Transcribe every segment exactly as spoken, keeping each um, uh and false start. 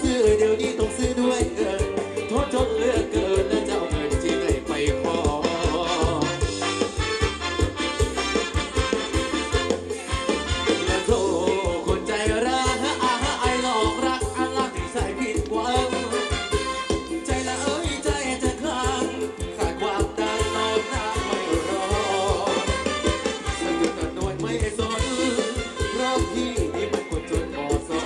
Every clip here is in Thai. ซื้อเดี๋ยวนี้ต้องซื้อด้วยเออโทษจนเลือกเกินแล้วจะเอาเงินที่ไหนไปขอแล้วโทษคนใจร้ายไอ้หลอกรักอันรักที่ใส่ผิดหวังใจละเอ้ยใจจะคลั่งขาดความดังนอนน้ำไม่รอมันอยู่กับหน่วยไม่สนเพราะพี่ที่มันคนจนพอสอ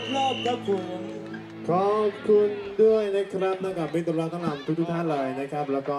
ดรอบครับผมขอบคุณด้วยนะครับนักกับมิตรรักทั้งหลายทุกๆท่านเลยนะครับแล้วก็